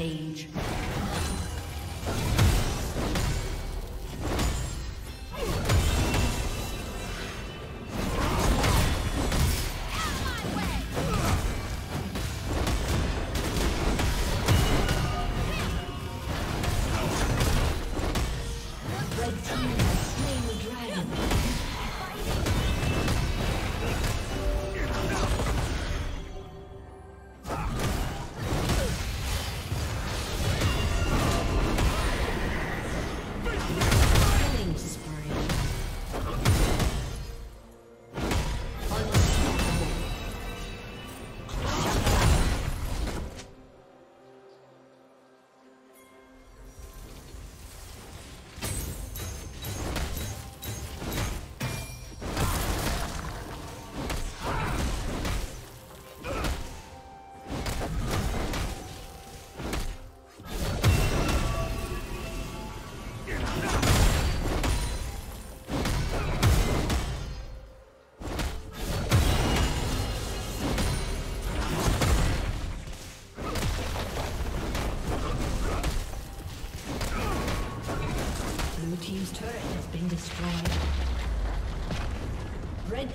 Rampage. Red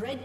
Red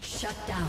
Shut down.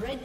Red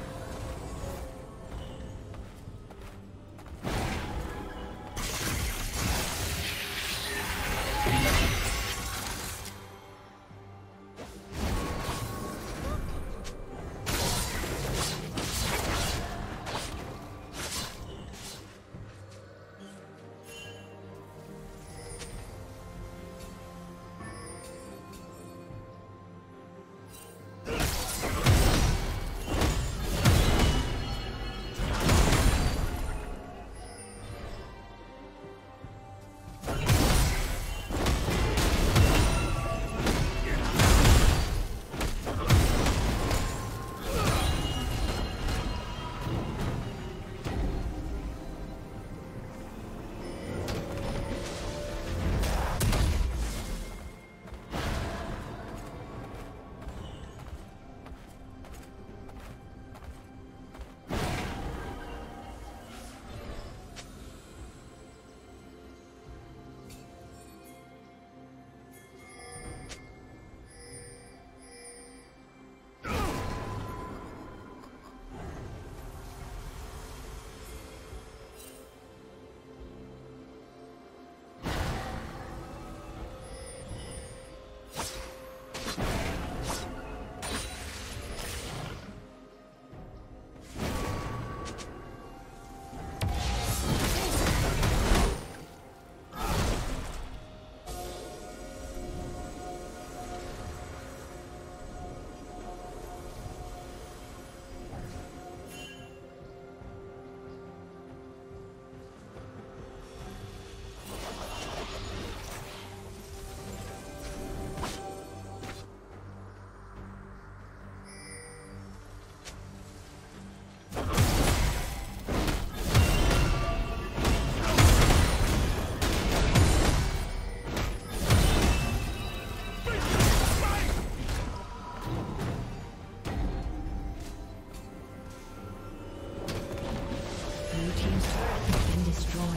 team's turret has been destroyed.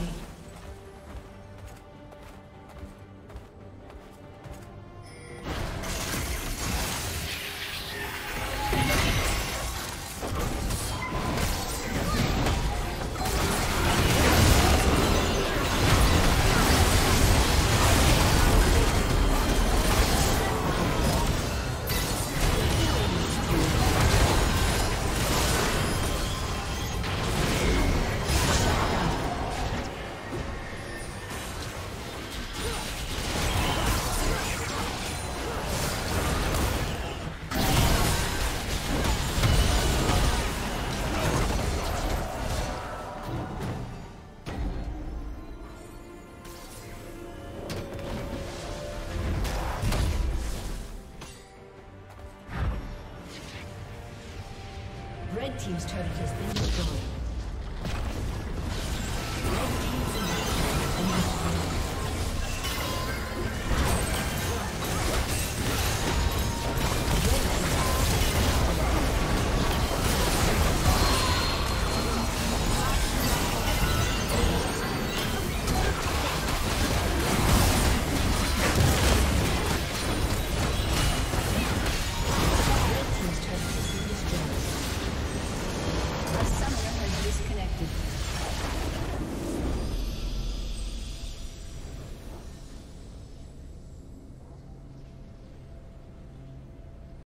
Team's turret has been destroyed.